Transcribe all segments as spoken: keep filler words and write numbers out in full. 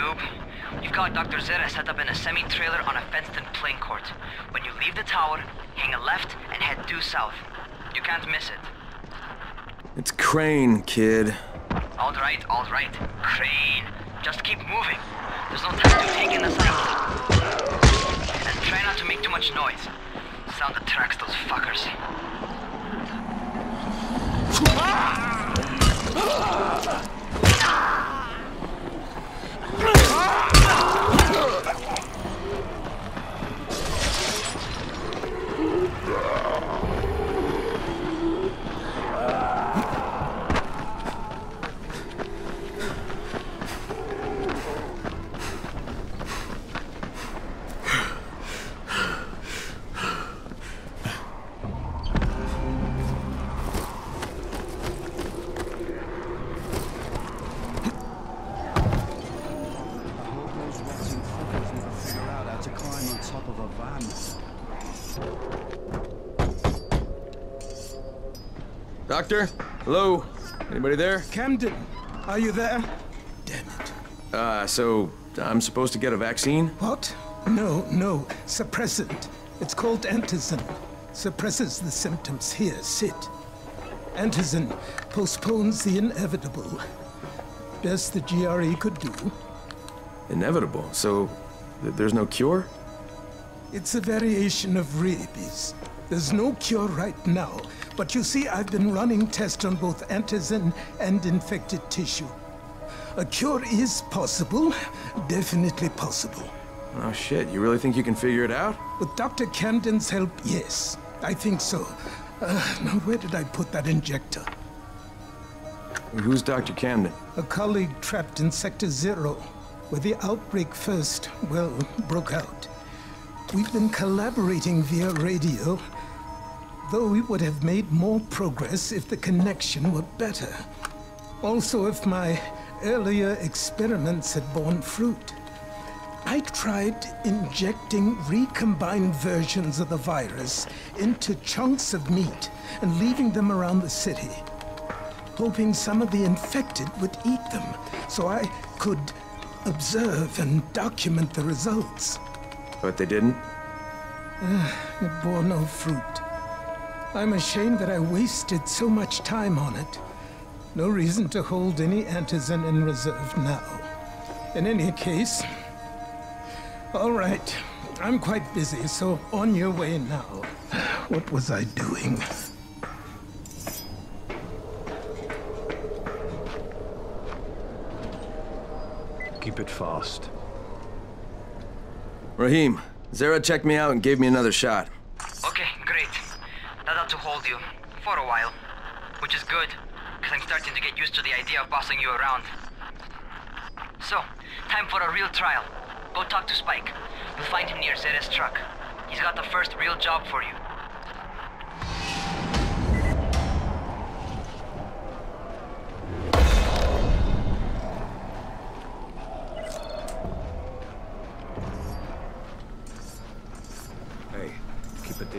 noob. You've got Doctor Zira set up in a semi-trailer on a fenced-in playing court. When you leave the tower, hang a left and head due south. You can't miss it. It's Crane, kid. All right, all right. Crane. Just keep moving. There's no time to take in the sight. And try not to make too much noise. Sound attracts those fuckers. Doctor? Hello? Anybody there? Camden, are you there? Damn it. Uh, so I'm supposed to get a vaccine? What? No, no. Suppressant. It's called Antizin. Suppresses the symptoms. Here, sit. Antizin postpones the inevitable. Best the G R E could do. Inevitable? So th there's no cure? It's a variation of rabies. There's no cure right now, but you see, I've been running tests on both antizin and infected tissue. A cure is possible, definitely possible. Oh shit, you really think you can figure it out? With Doctor Camden's help, yes. I think so. Uh, now, where did I put that injector? Who's Doctor Camden? A colleague trapped in Sector Zero, where the outbreak first, well, broke out. We've been collaborating via radio, though we would have made more progress if the connection were better. Also, if my earlier experiments had borne fruit. I tried injecting recombined versions of the virus into chunks of meat and leaving them around the city, hoping some of the infected would eat them, so I could observe and document the results. But they didn't? Uh, it bore no fruit. I'm ashamed that I wasted so much time on it. No reason to hold any antizin in reserve now. In any case... All right, I'm quite busy, so on your way now. What was I doing? Keep it fast. Raheem, Zira checked me out and gave me another shot. Okay, great. That ought to hold you. For a while. Which is good, because I'm starting to get used to the idea of bossing you around. So, time for a real trial. Go talk to Spike. You'll find him near Zira's truck. He's got the first real job for you.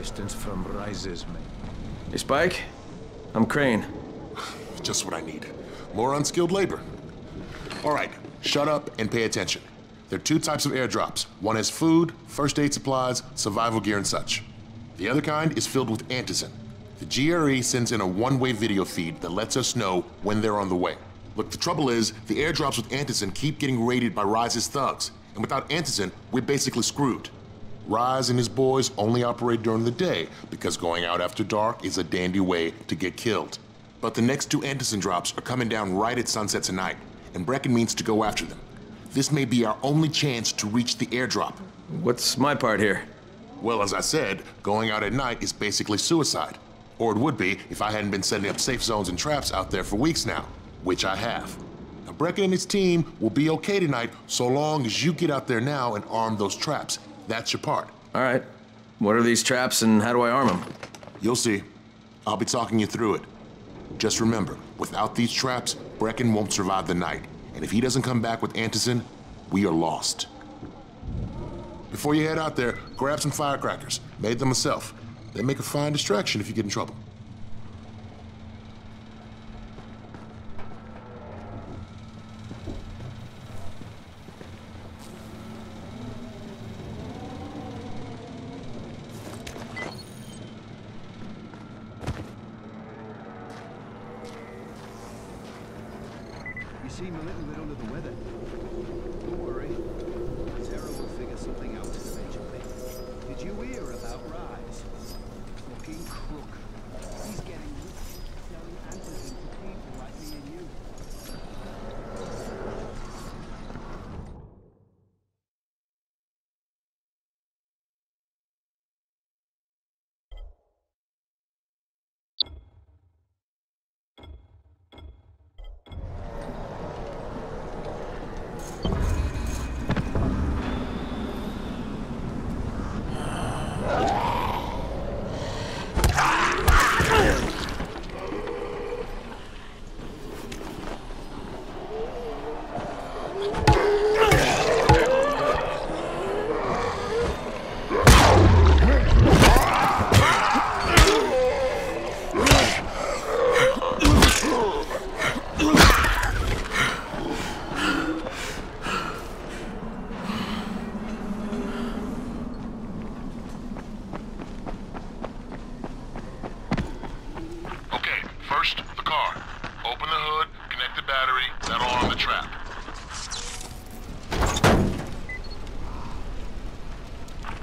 Distance from Rais's men. Hey, Spike. I'm Crane. Just what I need. More unskilled labor. All right, shut up and pay attention. There are two types of airdrops. One has food, first aid supplies, survival gear, and such. The other kind is filled with antizin. The G R E sends in a one-way video feed that lets us know when they're on the way. Look, the trouble is, the airdrops with antizin keep getting raided by Rais's thugs, and without antizin, we're basically screwed. Rais and his boys only operate during the day because going out after dark is a dandy way to get killed. But the next two antizin drops are coming down right at sunset tonight, and Brecken means to go after them. This may be our only chance to reach the airdrop. What's my part here? Well, as I said, going out at night is basically suicide. Or it would be if I hadn't been setting up safe zones and traps out there for weeks now, which I have. Now, Brecken and his team will be okay tonight so long as you get out there now and arm those traps. That's your part. All right. What are these traps and how do I arm them? You'll see. I'll be talking you through it. Just remember, without these traps, Brecken won't survive the night. And if he doesn't come back with antizin, we are lost. Before you head out there, grab some firecrackers. Made them myself. They make a fine distraction if you get in trouble. seem a little bit under the weather. Don't worry. Zara will figure something out eventually. Did you hear about Rais? Fucking crook. He's getting rich, selling Antizin to people like me and you.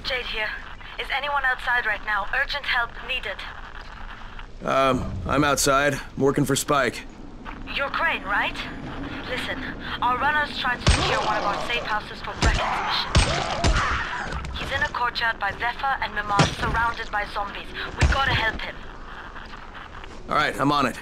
Jade here. Is anyone outside right now? Urgent help needed. Um, I'm outside. I'm working for Spike. You're Crane, right? Listen, our runners tried to secure one of our safe houses for Brecken's mission. He's in a courtyard by Vefa and Maman, surrounded by zombies. We gotta help him. Alright, I'm on it.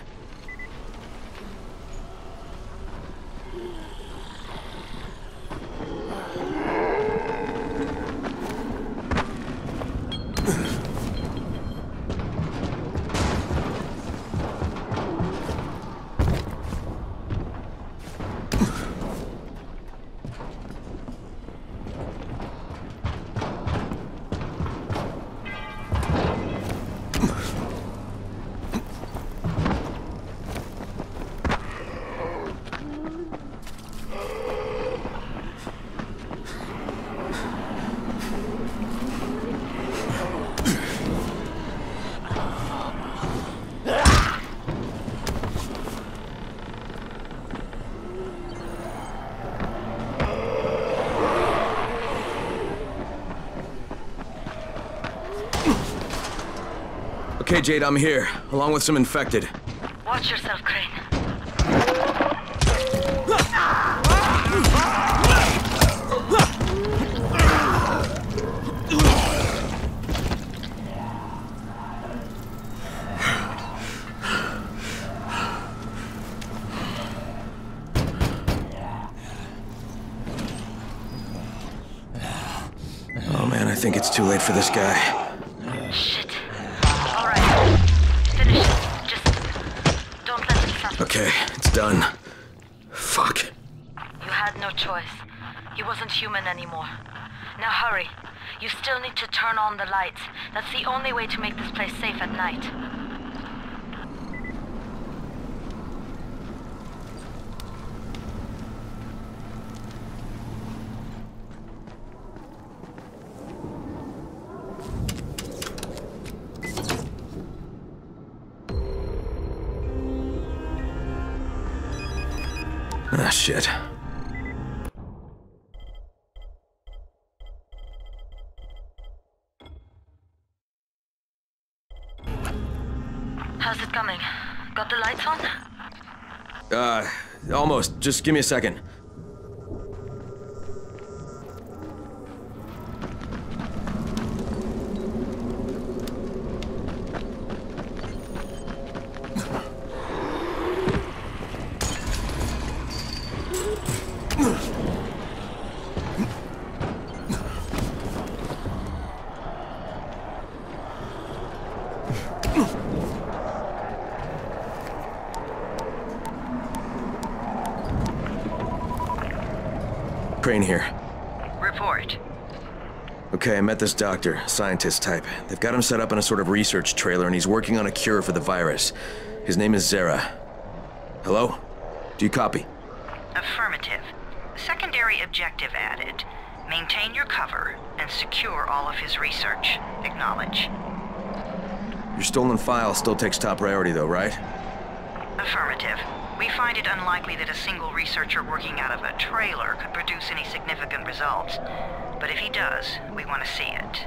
Okay, Jade, I'm here, along with some infected. Watch yourself, Crane. Oh man, I think it's too late for this guy. Okay, it's done. Fuck. You had no choice. He wasn't human anymore. Now hurry. You still need to turn on the lights. That's the only way to make this place safe at night. Ah, shit. How's it coming? Got the lights on? Uh, almost. Just give me a second. Crane here. Report. Okay, I met this doctor, scientist type. They've got him set up in a sort of research trailer and he's working on a cure for the virus. His name is Zira. Hello? Do you copy? Affirmative. Secondary objective added. Maintain your cover and secure all of his research. Acknowledge. Your stolen file still takes top priority though, right? Affirmative. We find it unlikely that a single researcher working out of a trailer could produce any significant results. But if he does, we want to see it.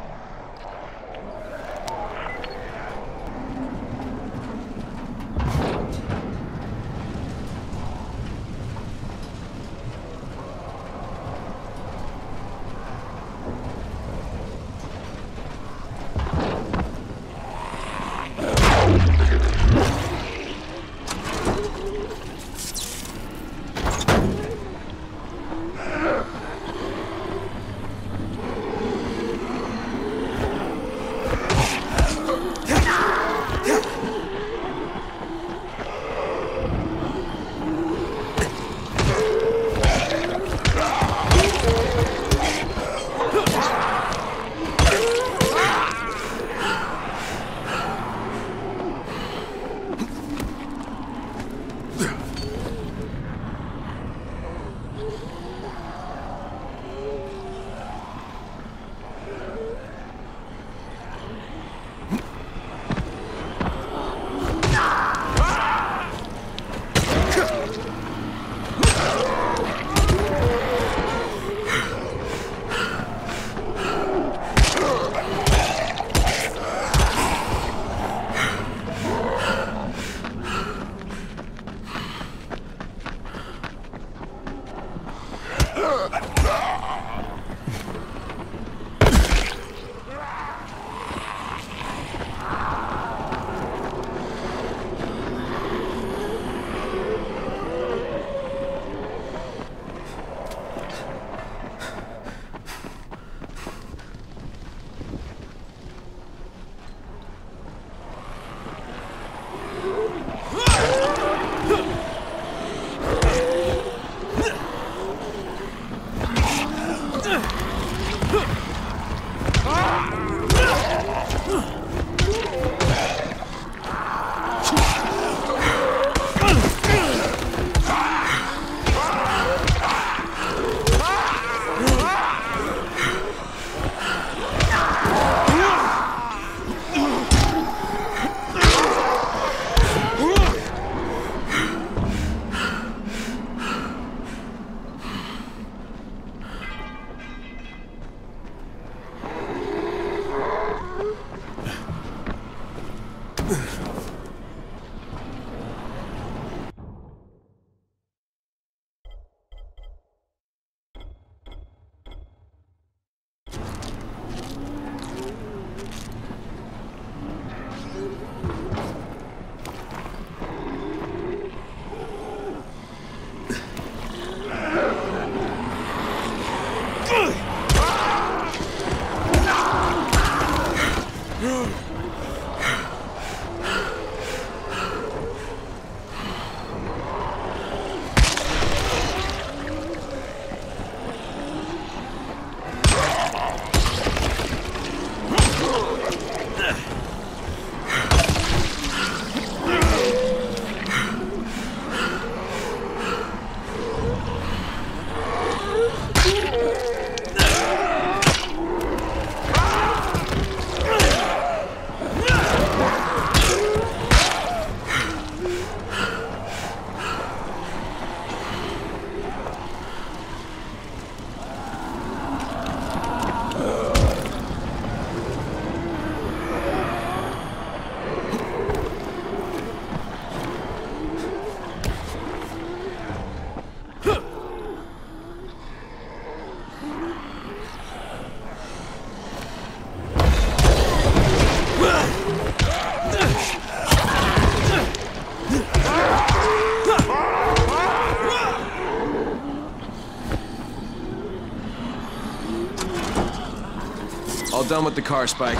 Done with the car, Spike.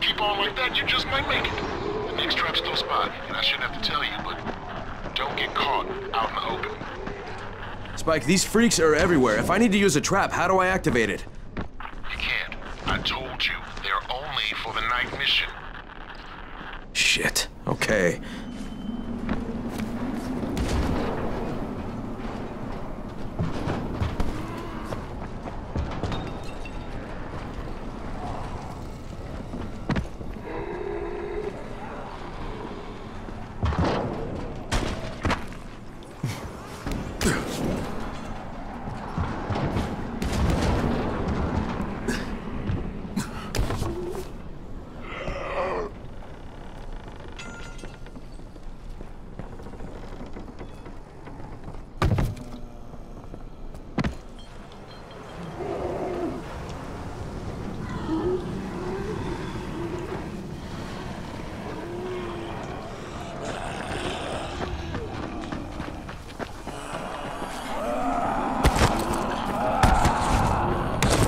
Keep on like that, you just might make it. The next trap's no spot, and I shouldn't have to tell you, but don't get caught out in the open. Spike, these freaks are everywhere. If I need to use a trap, how do I activate it? You can't. I told you, they're only for the night mission. Shit. Okay.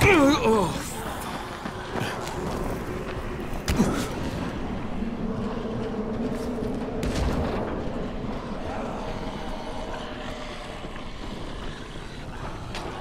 Oh.